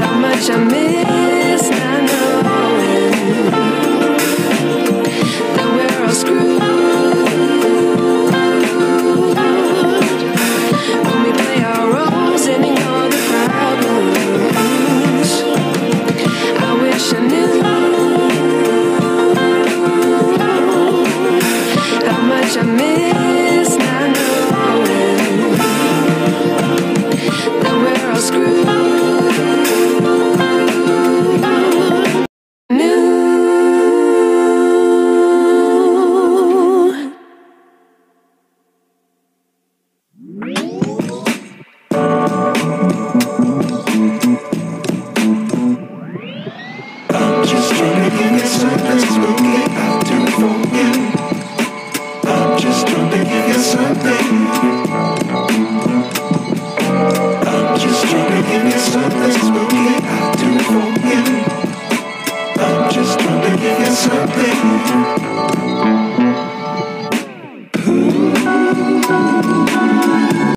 how much I miss not knowing that we're all screwed when we play our roles and ignore the problems. I wish I knew how much I miss not knowing that we're all screwed. Something